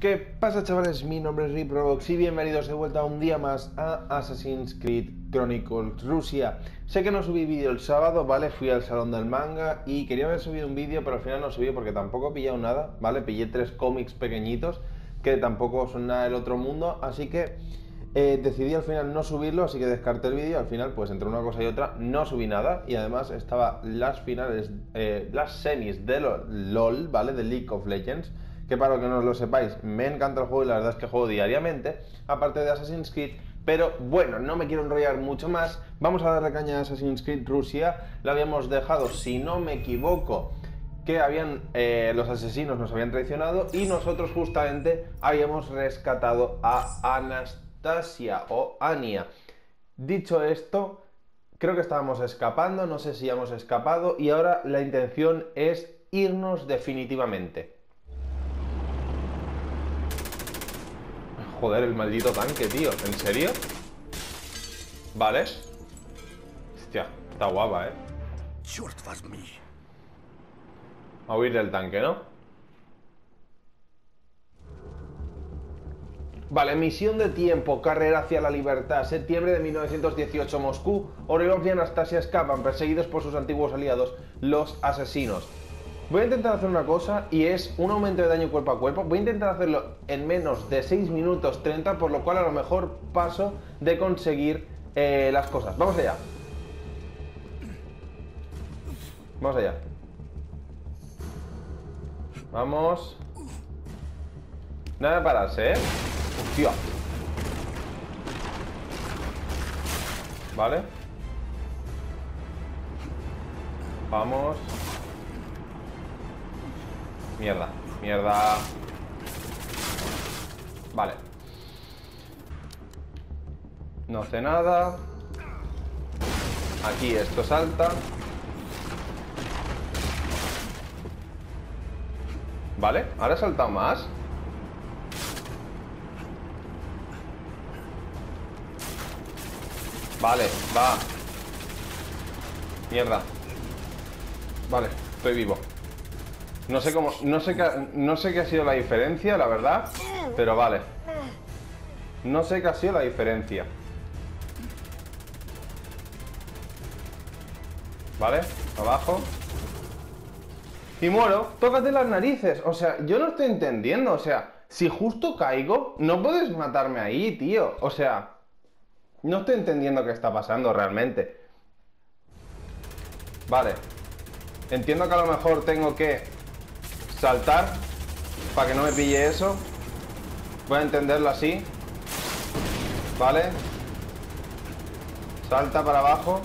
¿Qué pasa, chavales? Mi nombre es Riproobox y bienvenidos de vuelta un día más a Assassin's Creed Chronicles Russia. Sé que no subí vídeo el sábado, ¿vale? Fui al salón del manga y quería haber subido un vídeo, pero al final no subí porque tampoco he pillado nada, ¿vale? Pillé tres cómics pequeñitos que tampoco son nada del otro mundo, así que decidí al final no subirlo, así que descarté el vídeo. Al final, pues entre una cosa y otra, no subí nada y además estaba las finales, las semis de LOL, ¿vale? De League of Legends. Que para que no os lo sepáis, me encanta el juego y la verdad es que juego diariamente, aparte de Assassin's Creed. Pero bueno, no me quiero enrollar mucho más, vamos a darle caña a Assassin's Creed Russia. La habíamos dejado, si no me equivoco, que habían los asesinos nos habían traicionado y nosotros justamente habíamos rescatado a Anastasia o Ania. Dicho esto, creo que estábamos escapando, no sé si hemos escapado y ahora la intención es irnos definitivamente. Joder, el maldito tanque, tío. ¿En serio? Vale. Hostia, está guapa, ¿eh? A huir del tanque, ¿no? Vale, misión de tiempo, carrera hacia la libertad. Septiembre de 1918, Moscú. Orelov y Anastasia escapan, perseguidos por sus antiguos aliados, los asesinos. Voy a intentar hacer una cosa y es un aumento de daño cuerpo a cuerpo. Voy a intentar hacerlo en menos de 6 minutos 30, por lo cual a lo mejor paso de conseguir las cosas. Vamos allá. Vamos allá. Vamos. Nada de pararse, ¿eh? Hostia. Vale. Vamos. Mierda, mierda. Vale. No hace nada. Aquí esto salta. Vale, ahora salta más. Vale, va. Mierda. Vale, estoy vivo. No sé cómo, no sé qué ha sido la diferencia, la verdad, pero vale. No sé qué ha sido la diferencia. Vale, abajo. Y muero, tócate las narices. O sea, yo no estoy entendiendo. O sea, si justo caigo, no puedes matarme ahí, tío. O sea, no estoy entendiendo qué está pasando realmente. Vale. Entiendo que a lo mejor tengo que saltar para que no me pille eso. Voy a entenderlo así. Vale. Salta para abajo.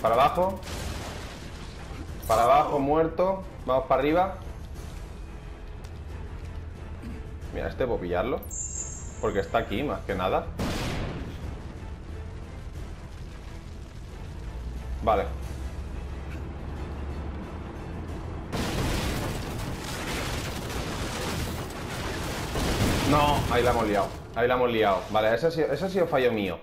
Para abajo. Para abajo, muerto. Vamos para arriba. Mira, este puedo pillarlo porque está aquí más que nada. Vale. No, ahí la hemos liado, ahí la hemos liado. Vale, eso ha sido fallo mío.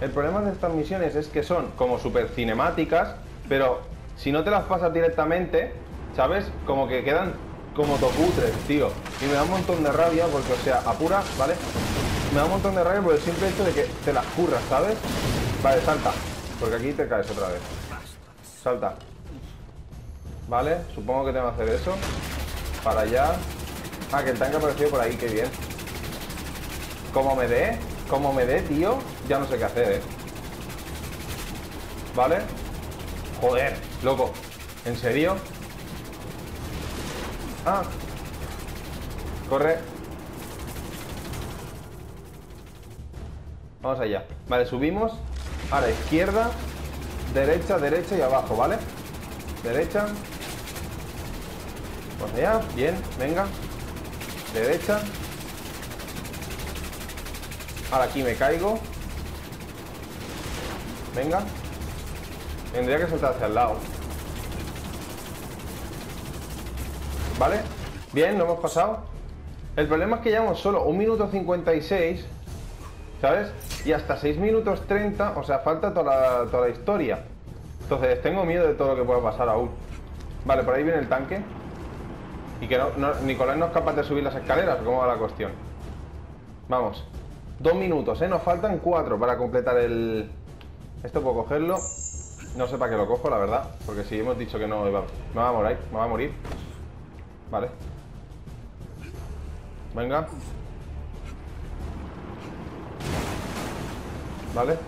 El problema de estas misiones es que son como super cinemáticas, pero si no te las pasas directamente, ¿sabes? Como que quedan como tocutres, tío. Y me da un montón de rabia porque, o sea, apura, ¿vale? Me da un montón de rabia por el simple hecho de que te las curras, ¿sabes? Vale, salta, porque aquí te caes otra vez. Salta. Vale, supongo que te va a hacer eso. Para allá. Ah, que el tanque ha aparecido por ahí, qué bien. Como me dé, tío, ya no sé qué hacer, ¿eh? ¿Vale? Joder, loco. ¿En serio? Ah. Corre. Vamos allá. Vale, subimos. A la izquierda. Derecha, derecha y abajo, ¿vale? Derecha. Vamos allá, bien, venga. Derecha. Ahora aquí me caigo. Venga. Tendría que saltar hacia el lado. Vale. Bien, lo hemos pasado. El problema es que llevamos solo 1 minuto 56, ¿sabes? Y hasta 6 minutos 30, o sea, falta toda la historia. Entonces, tengo miedo de todo lo que pueda pasar aún. Vale, por ahí viene el tanque. Y que Nicolai no es capaz de subir las escaleras. ¿Cómo va la cuestión? Vamos. 2 minutos, ¿eh? Nos faltan 4 para completar el... Esto puedo cogerlo. No sé para qué lo cojo, la verdad. Porque si hemos dicho que no iba... Me va a morir. Me va a morir. Vale. Venga. Vale.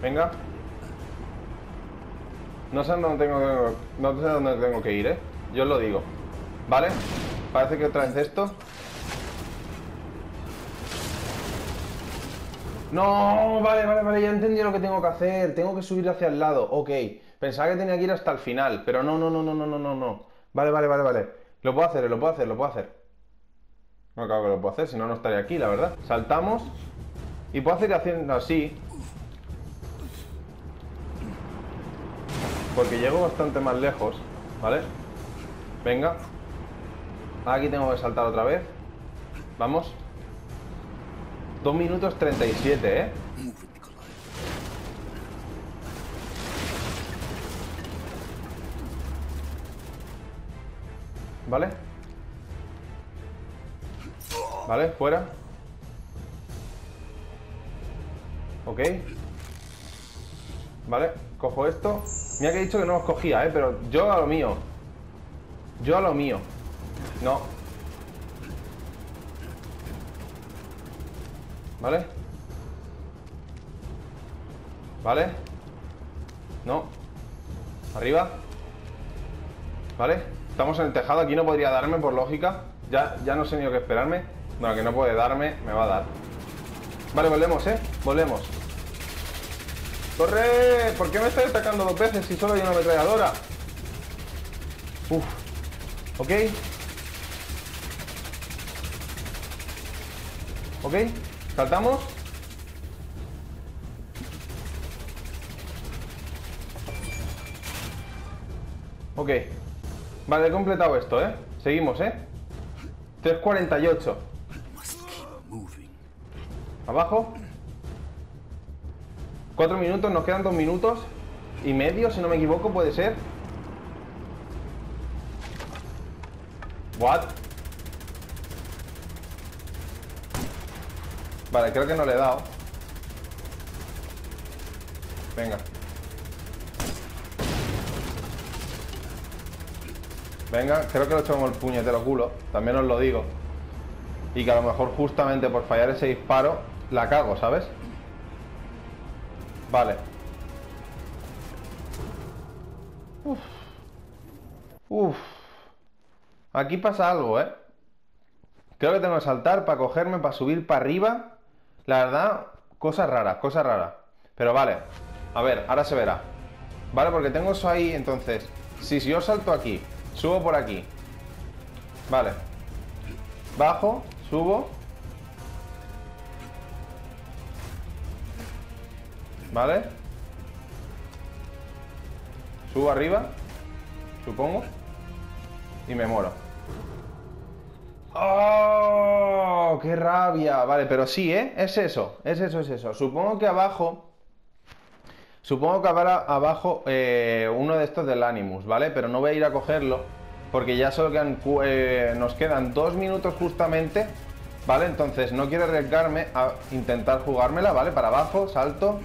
Venga. No sé dónde tengo que... No sé dónde tengo que ir, ¿eh? Yo os lo digo. Vale. Parece que otra vez esto. No, vale, ya entendí lo que tengo que hacer. Tengo que subir hacia el lado, ok. Pensaba que tenía que ir hasta el final, pero no. Vale. Lo puedo hacer. No, claro que lo puedo hacer, si no, no estaría aquí, la verdad. Saltamos. Y puedo hacer haciendo así. Porque llego bastante más lejos, ¿vale? Venga. Aquí tengo que saltar otra vez. Vamos. 2 minutos 37, ¿eh? ¿Vale? Vale, fuera. Ok. Vale, cojo esto. Mira que he dicho que no los cogía, ¿eh? Pero yo a lo mío. No. ¿Vale? ¿Vale? No. Arriba. ¿Vale? Estamos en el tejado. Aquí no podría darme, por lógica. Ya no sé ni lo que esperarme. No, que no puede darme. Me va a dar. Vale, volvemos, ¿eh? Volvemos. ¡Corre! ¿Por qué me estoy atacando 2 veces si solo hay una ametralladora? Uf. ¿Ok? ¿Ok? Saltamos. Ok. Vale, he completado esto, ¿eh? Seguimos, ¿eh? 3:48. Abajo. 4 minutos, nos quedan 2 minutos y medio, si no me equivoco, puede ser. What? Vale, creo que no le he dado. Venga. Creo que lo he hecho como el puñetero culo. También os lo digo. Y que a lo mejor justamente por fallar ese disparo la cago, ¿sabes? Vale. Uf. Uf. Aquí pasa algo, ¿eh? Creo que tengo que saltar para cogerme, para subir para arriba. La verdad, cosas raras. Pero vale, a ver, ahora se verá. Vale, porque tengo eso ahí, entonces. Si yo salto aquí, subo por aquí. Vale. Bajo, subo. Vale. Subo arriba, supongo. Y me muero. ¡Oh! ¡Qué rabia! Vale, pero sí, ¿eh? Es eso. Supongo que abajo... habrá abajo uno de estos del Animus, ¿vale? Pero no voy a ir a cogerlo porque ya solo quedan, nos quedan 2 minutos justamente, ¿vale? Entonces no quiero arriesgarme a intentar jugármela, ¿vale? Para abajo, salto.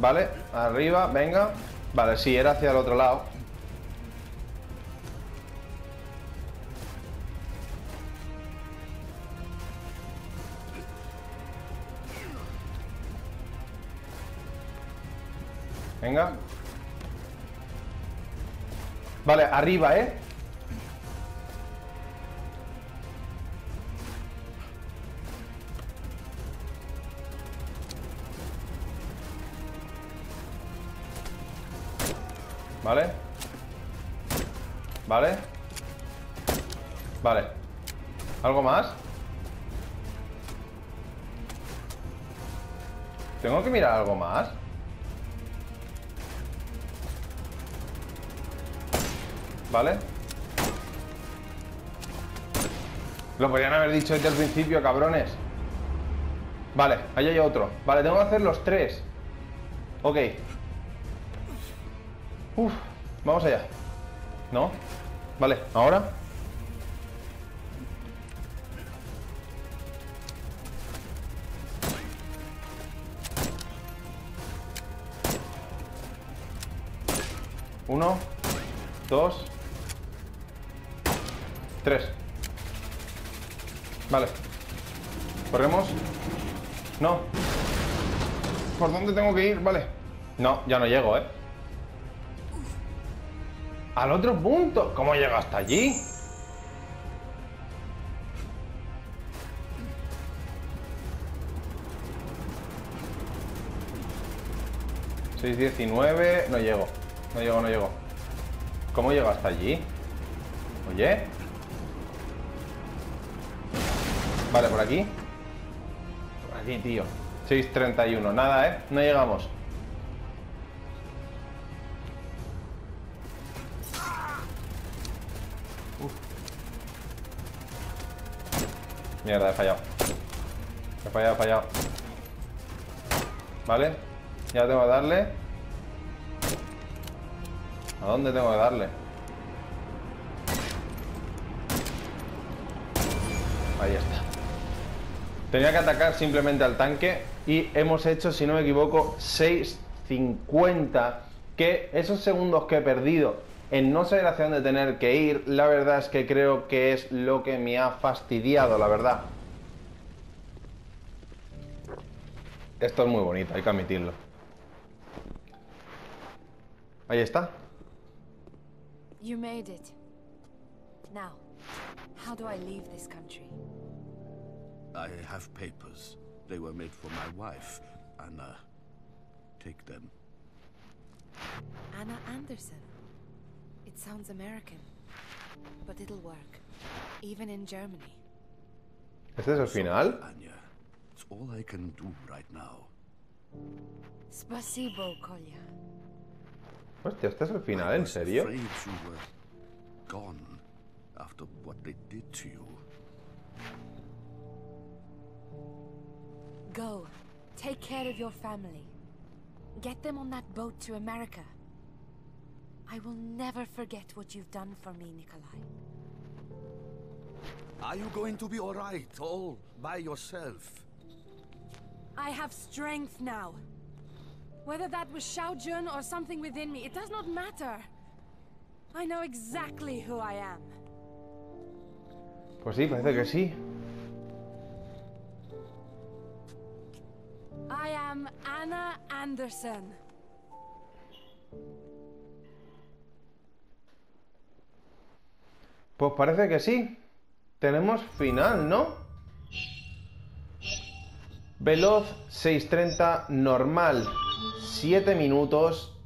Vale, arriba, venga. Vale, sí, era hacia el otro lado. Venga. Vale, arriba, ¿eh? Vale. Vale. ¿Algo más? ¿Tengo que mirar algo más? ¿Vale? Lo podrían haber dicho desde el principio, cabrones. Vale, ahí hay otro. Vale, tengo que hacer los 3. Ok. Uf, vamos allá. ¿No? Vale, ahora. Uno, dos, tres. Vale. Corremos. No. ¿Por dónde tengo que ir? Vale. No, ya no llego, ¿eh? Al otro punto. ¿Cómo llego hasta allí? ¿6, 19? No llego. No llego, no llego. ¿Cómo llego hasta allí? Oye. Vale, por aquí. Por aquí, tío. 6:31. Nada, ¿eh? No llegamos. Mierda, he fallado. He fallado, he fallado. Vale. Ya tengo que darle. ¿A dónde tengo que darle? Ahí está. Tenía que atacar simplemente al tanque. Y hemos hecho, si no me equivoco, 6:50. Que esos segundos que he perdido en no saber hacia dónde tener que ir, la verdad es que creo que es lo que me ha fastidiado, la verdad. Esto es muy bonito, hay que admitirlo. Ahí está. You made it. Now, how do I leave this country? I have papers. They were made for my wife, Anna. Take them. Anna Anderson. It sounds American, but it'll work, even in Germany. Este es el final. Anya, it's all I can do right now. Спасибо, Kolya. Hostia, este es el final, ¿en serio? Go. Take care of your family. Get them on that boat to America. I will never forget what you've done for me, Nikolai. Are you going to be all right, all by yourself? I have strength now. Whether that was Shaojun or something within me, it does not matter. I know exactly who I am. Pues sí, parece que sí. I am Anna Anderson. Pues parece que sí. Tenemos final, ¿no? Veloz, 6:30, normal, 7 minutos.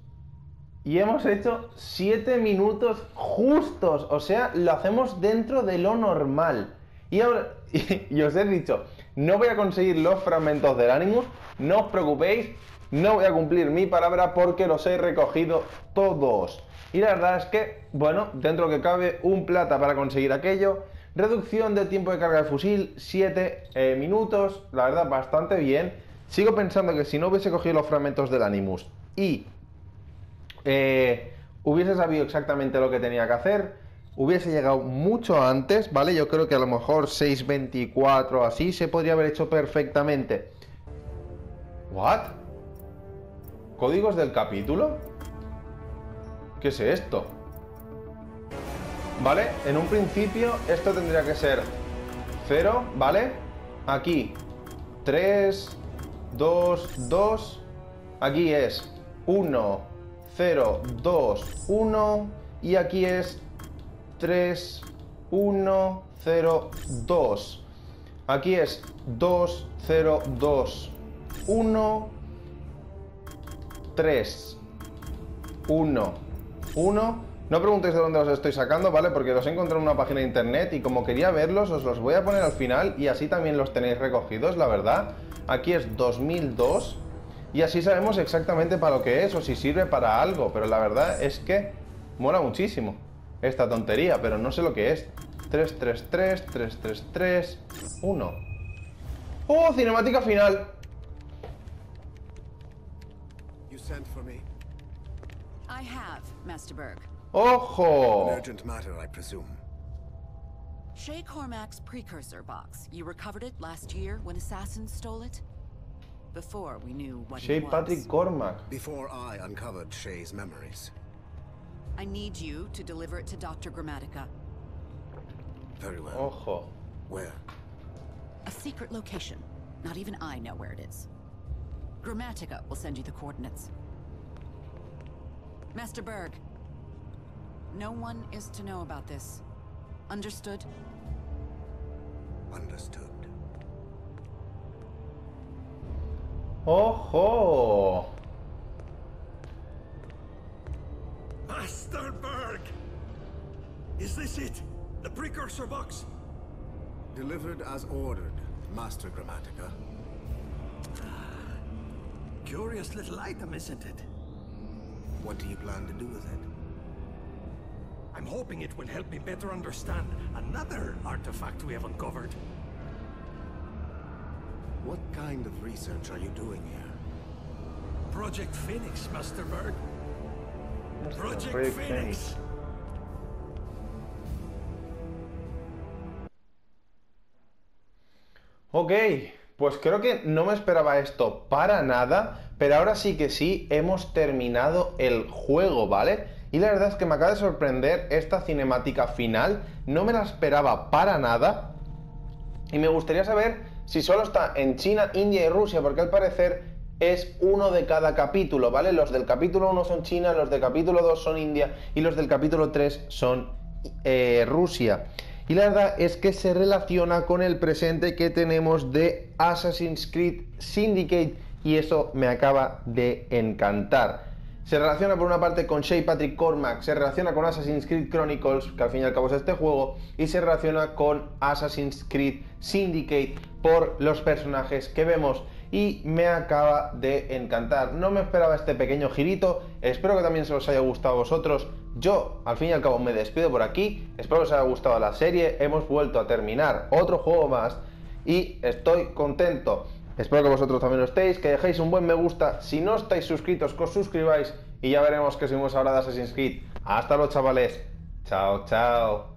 Y hemos hecho 7 minutos justos. O sea, lo hacemos dentro de lo normal. Y ahora, y os he dicho, no voy a conseguir los fragmentos del Animus. No os preocupéis, no voy a cumplir mi palabra porque los he recogido todos. Y la verdad es que, bueno, dentro que cabe, un plata para conseguir aquello. Reducción de tiempo de carga de fusil, 7 minutos, la verdad bastante bien. Sigo pensando que si no hubiese cogido los fragmentos del Animus y hubiese sabido exactamente lo que tenía que hacer, hubiese llegado mucho antes, ¿vale? Yo creo que a lo mejor 6:24 así se podría haber hecho perfectamente. ¿What? ¿Códigos del capítulo? ¿Qué es esto? ¿Vale? En un principio esto tendría que ser 0, ¿vale? Aquí 3, 2, 2. Aquí es 1, 0, 2, 1. Y aquí es 3, 1, 0, 2. Aquí es 2, 0, 2, 1, 3, 1, 1. No preguntéis de dónde los estoy sacando, ¿vale? Porque los he encontrado en una página de internet y como quería verlos, os los voy a poner al final y así también los tenéis recogidos, la verdad. Aquí es 2002 y así sabemos exactamente para lo que es o si sirve para algo, pero la verdad es que mola muchísimo esta tontería, pero no sé lo que es. 333, 333, 1. ¡Oh, cinemática final! You sent for me. I have, Masterberg. Ojo. An urgent matter, I presume. Shay Cormac's precursor box. You recovered it last year when assassins stole it? Before we knew what Shay Patrick Cormac. Before I uncovered Shay's memories. I need you to deliver it to Dr. Gramatica. Very well. Ojo. Where? A secret location. Not even I know where it is. Gramatica will send you the coordinates. Masterberg. No one is to know about this. Understood? Understood. Ojo. Masterberg! Is this it? The precursor box? Delivered as ordered, Master Gramatica. Curious little item, isn't it? What do you plan to do with it? I'm hoping it will help me better understand another artifact we have uncovered. What kind of research are you doing here? Project Phoenix, Masterberg. Project Phoenix! Ok, pues creo que no me esperaba esto para nada, pero ahora sí que sí, hemos terminado el juego, ¿vale? Y la verdad es que me acaba de sorprender esta cinemática final, no me la esperaba para nada, y me gustaría saber si solo está en China, India y Rusia, porque al parecer es uno de cada capítulo, ¿vale? Los del capítulo 1 son China, los del capítulo 2 son India y los del capítulo 3 son Rusia. Y la verdad es que se relaciona con el presente que tenemos de Assassin's Creed Syndicate y eso me acaba de encantar. Se relaciona por una parte con Shay Patrick Cormac, se relaciona con Assassin's Creed Chronicles, que al fin y al cabo es este juego, y se relaciona con Assassin's Creed Syndicate por los personajes que vemos. Y me acaba de encantar. No me esperaba este pequeño girito. Espero que también se os haya gustado a vosotros. Yo, al fin y al cabo, me despido por aquí. Espero que os haya gustado la serie. Hemos vuelto a terminar otro juego más y estoy contento. Espero que vosotros también lo estéis, que dejéis un buen me gusta. Si no estáis suscritos, que os suscribáis. Y ya veremos qué seguimos ahora de Assassin's Creed. Hasta luego, chavales. Chao, chao.